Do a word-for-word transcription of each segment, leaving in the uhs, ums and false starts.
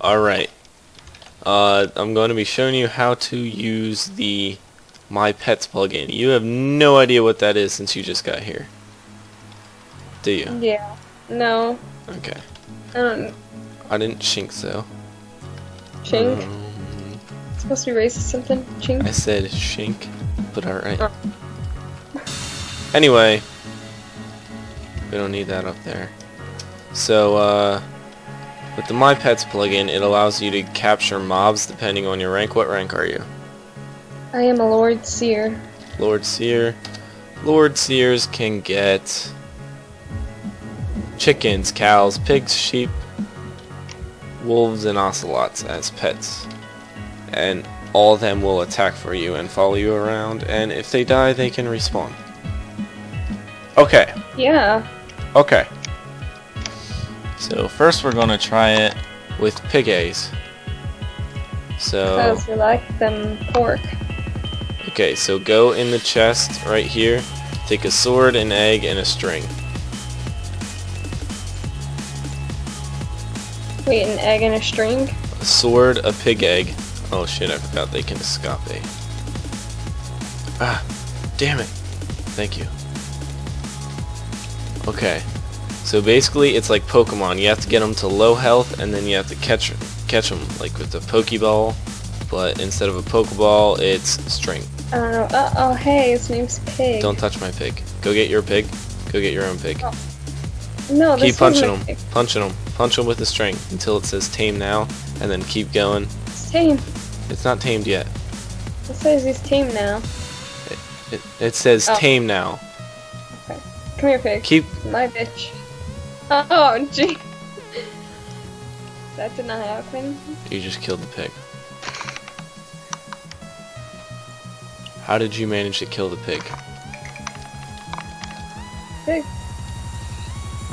Alright, uh, I'm going to be showing you how to use the My Pets plugin. You have no idea what that is since you just got here, do you? Yeah, no. Okay. I don't... I didn't shink so. Shink? Um, it's supposed to be racist something? Chink? I said shink, but alright. Oh. Anyway, we don't need that up there. So, uh... with the My Pets plugin, it allows you to capture mobs depending on your rank. What rank are you? I am a Lord Seer. Lord Seer. Lord Seers can get chickens, cows, pigs, sheep, wolves, and ocelots as pets. And all of them will attack for you and follow you around, and if they die, they can respawn. Okay. Yeah. Okay. So first we're gonna try it with piggies. So because we like them pork. Okay, so go in the chest right here. Take a sword, an egg, and a string. Wait, an egg and a string? A sword, a pig egg. Oh shit, I forgot they can escape. Ah, damn it. Thank you. Okay. So basically, it's like Pokemon. You have to get them to low health, and then you have to catch catch them, like with the Pokeball. But instead of a Pokeball, it's string. Oh, uh oh, hey, his name's Pig. Don't touch my pig. Go get your pig. Go get your own pig. Oh. No, keep punching them. Punching them. Punch them with the string until it says tame now, and then keep going. It's tame. It's not tamed yet. It says he's tame now. It it, it says oh. tame now. Okay. Come here, pig. Keep my bitch. Oh, gee. That did not happen. You just killed the pig. How did you manage to kill the pig? Pig.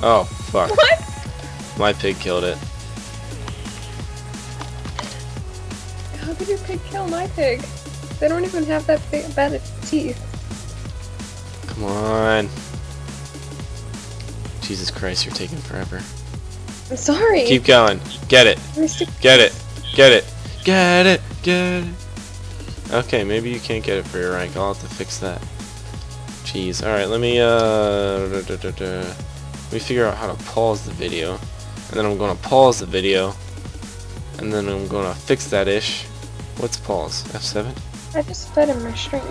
Oh, fuck. What? My pig killed it. How could your pig kill my pig? They don't even have that big, bad teeth. Come on. Jesus Christ, you're taking forever. I'm sorry. Keep going. Get it. Get it. Get it. Get it. Get it. Okay, maybe you can't get it for your rank. I'll have to fix that. Jeez. Alright, let me, uh... Da, da, da, da. Let me figure out how to pause the video. And then I'm going to pause the video. And then I'm going to fix that ish. What's pause? F seven? I just fed him my string.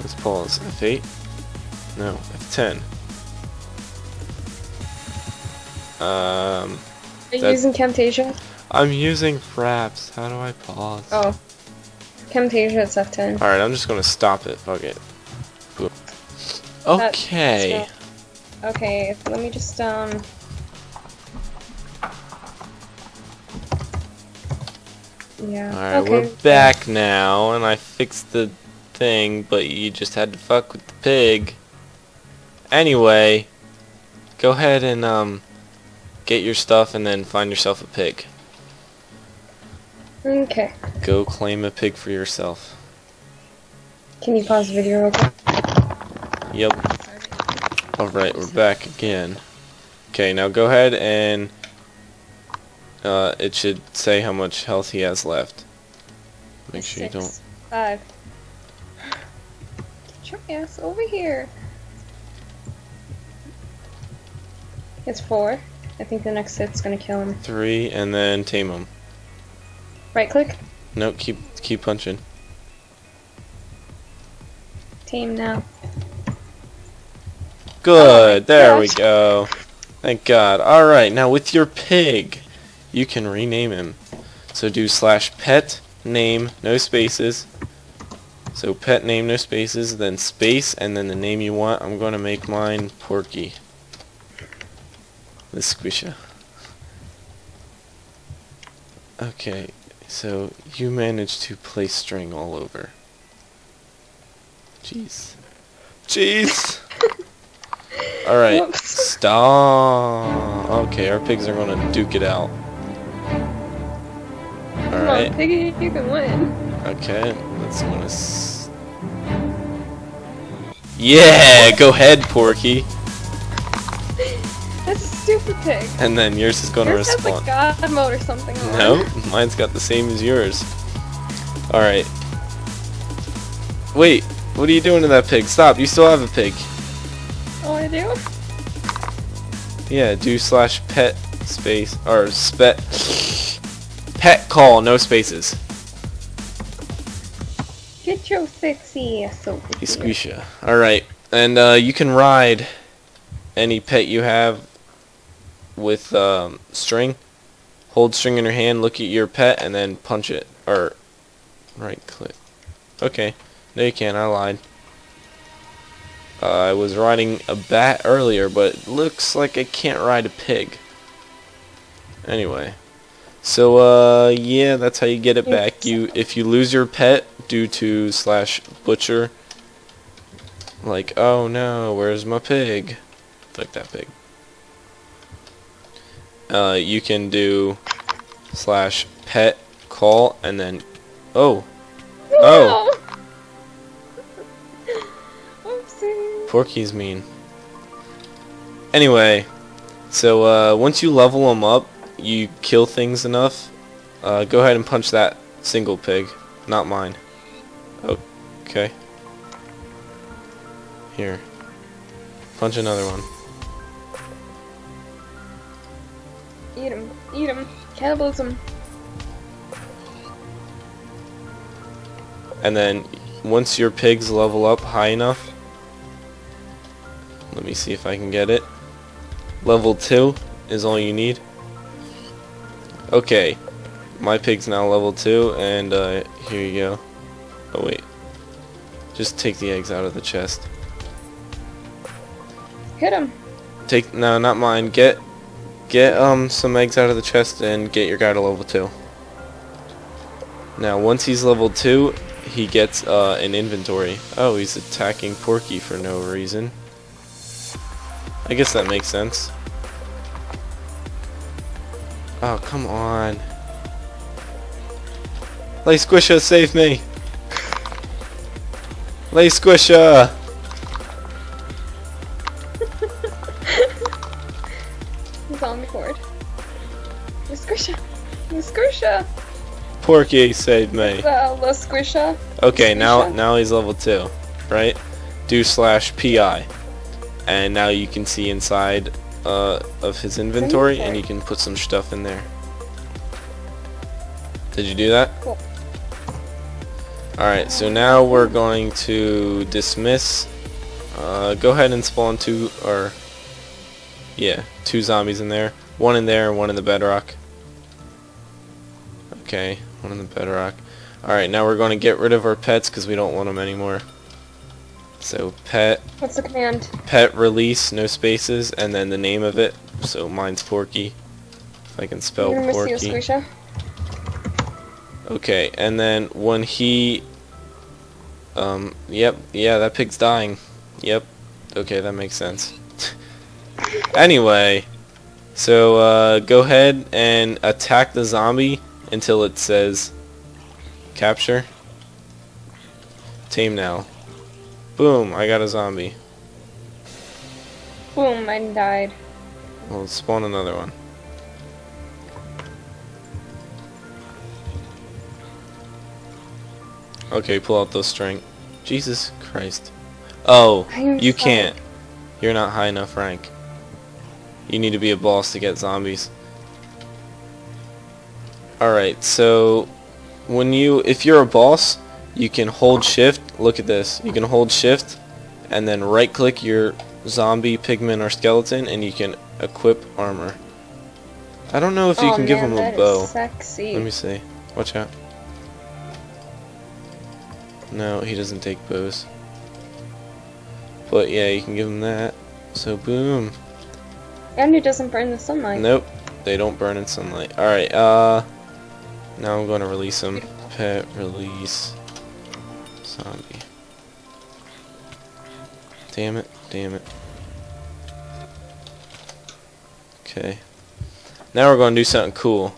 Let's pause. F eight? No. F ten. Um, Are you using Camtasia? I'm using Fraps. How do I pause? Oh. Camtasia is F ten. Alright, I'm just gonna stop it. Fuck it. Boop. Okay. Not... Okay, let me just, um... Yeah. Alright, okay. We're back now, and I fixed the thing, but you just had to fuck with the pig. Anyway, go ahead and, um... get your stuff and then find yourself a pig. Okay. Go claim a pig for yourself. Can you pause the video real quick? Yep. Alright, we're back again. Okay, now go ahead and uh, it should say how much health he has left. Make sure you don't... Five. Get your ass over here. It's four. I think the next hit's gonna kill him. Three, and then tame him. Right click? No, keep keep punching. Tame now. Good, oh there gosh. we go. Thank God. Alright, now with your pig, you can rename him. So do slash pet name, no spaces. So pet name, no spaces, then space, and then the name you want. I'm gonna make mine Porky. The squisher. Okay, so you managed to place string all over. Jeez. Jeez! Alright, stop. Okay, our pigs are gonna duke it out. Alright. Piggy, you can win. Okay, let's wanna. S Yeah, go ahead, Porky. That's a stupid pig. And then yours is going yours to respawn. Has a god mode or something. No, on. Mine's got the same as yours. All right. Wait, what are you doing to that pig? Stop! You still have a pig. Oh, I do. Yeah, do slash pet space or spet pet call, no spaces. Get your sexy ass over here. Squisha. All right, and uh, you can ride any pet you have with um, string. Hold string in your hand, look at your pet, and then punch it or right click. Okay. No, you can't. I lied. Uh, I was riding a bat earlier, but it looks like I can't ride a pig. Anyway, so uh, yeah, that's how you get it back. You, if you lose your pet due to slash butcher, like oh no, where's my pig? Like that pig. Uh, you can do slash pet call and then oh oh. No. Porky's mean. Anyway, so uh, once you level them up, you kill things enough. Uh, go ahead and punch that single pig, not mine. Okay. Here. Punch another one. Eat him. Eat him. Cannibalism. And then once your pigs level up high enough. Let me see if I can get it. Level two is all you need. Okay, my pig's now level two, and uh, here you go. Oh wait, just take the eggs out of the chest. Hit him. Take no, not mine. Get get um some eggs out of the chest and get your guy to level two. Now once he's level two, he gets uh, an inventory. Oh, he's attacking Porky for no reason. I guess that makes sense. Oh, come on. Lay Squisha, save me! Lay Squisha! He's on the cord. Lay Squisha! Lay Squisha! Porky, save me. Uh, Lay Squisha. Okay, now, now he's level two, right? Do slash P I. And now you can see inside uh, of his inventory, and you can put some stuff in there. Did you do that? Cool. Alright, so now we're going to dismiss. Uh, go ahead and spawn two, or yeah, two zombies in there. One in there, and one in the bedrock. Okay, one in the bedrock. Alright, now we're going to get rid of our pets because we don't want them anymore. So pet. What's the command? Pet release, no spaces, and then the name of it. So mine's Porky. If I can spell Porky. Miss you, Squisha. Okay, and then when he, um, yep, yeah, that pig's dying. Yep. Okay, that makes sense. Anyway, so uh, go ahead and attack the zombie until it says capture. Tame now. Boom, I got a zombie. Boom, mine died. Well, spawn another one. Okay, pull out those string. Jesus Christ. Oh, you can't. You're not high enough rank. You need to be a boss to get zombies. Alright, so when you if you're a boss, you can hold shift, look at this, you can hold shift and then right click your zombie, pigment, or skeleton and you can equip armor. I don't know if oh, you can man, give him a bow. Sexy. Let me see. Watch out. No, he doesn't take bows. But yeah, you can give him that. So boom. And he doesn't burn in sunlight. Nope, they don't burn in sunlight. Alright, uh, now I'm going to release him. Pet release. Zombie. Damn it, damn it. Okay. Now we're going to do something cool.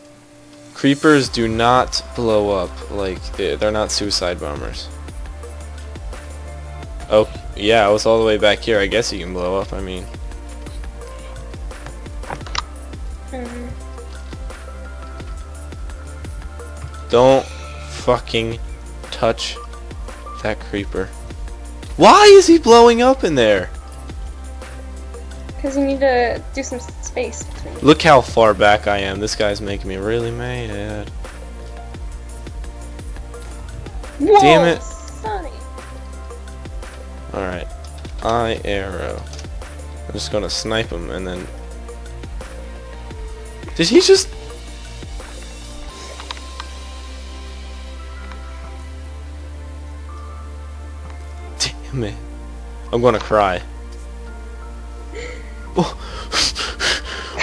Creepers do not blow up. Like, they're not suicide bombers. Oh, yeah, I was all the way back here. I guess you can blow up, I mean. Don't fucking touch that creeper. Why is he blowing up in there? Because you need to do some space between. Look how far back I am. This guy's making me really mad. Whoa, damn it. Sonny. Alright. I arrow. I'm just gonna snipe him and then. Did he just. Damn it. I'm gonna cry.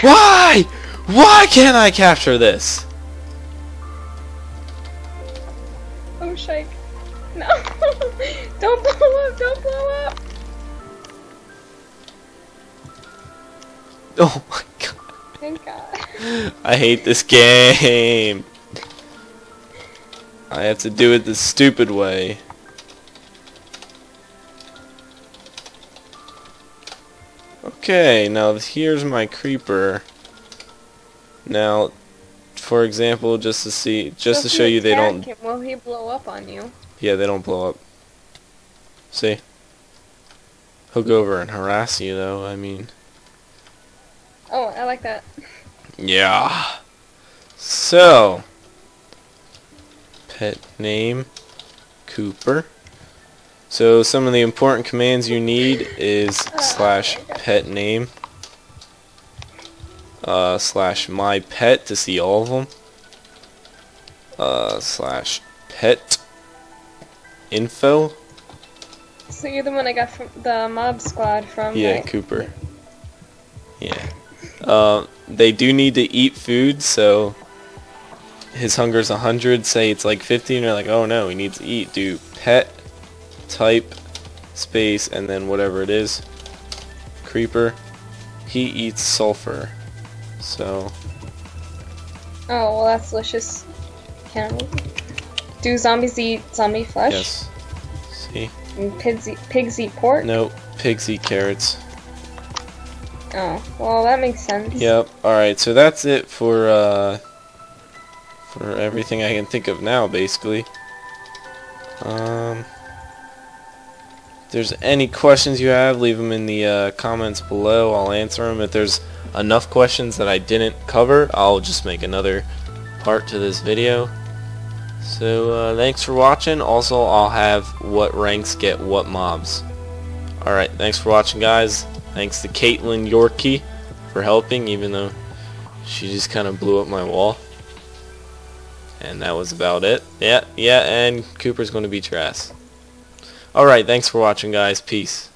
Why? Why can't I capture this? Oh, shake. No. Don't blow up. Don't blow up. Oh, my God. Thank God. I hate this game. I have to do it the stupid way. Okay, now here's my creeper. Now, for example, just to see, just so to show you they don't. Him, will he blow up on you? Yeah, they don't blow up. See? He'll go over and harass you, though. I mean. Oh, I like that. Yeah. So, pet name, Cooper. So some of the important commands you need is uh, slash pet name, uh, slash my pet to see all of them, uh, slash pet info. So you're the one I got from the mob squad from. Yeah, right? Cooper. Yeah. Uh, they do need to eat food, so his hunger's a hundred. Say it's like fifty, and you're like, oh no, he needs to eat. Do pet. Type space and then whatever it is. Creeper. He eats sulfur. So. Oh well, that's delicious. Can we? Do zombies eat zombie flesh? Yes. See. And pigs eat, pigs eat pork. No, pigs eat carrots. Oh well, that makes sense. Yep. All right. So that's it for uh, for everything I can think of now, basically. Um. If there's any questions you have, leave them in the uh, comments below. I'll answer them. If there's enough questions that I didn't cover, I'll just make another part to this video. So uh, thanks for watching. Also, I'll have what ranks get what mobs. Alright, thanks for watching, guys. Thanks to Caitlin Yorkie for helping, even though she just kind of blew up my wall. And that was about it. Yeah, yeah, and Cooper's going to beat your ass. Alright, thanks for watching, guys. Peace.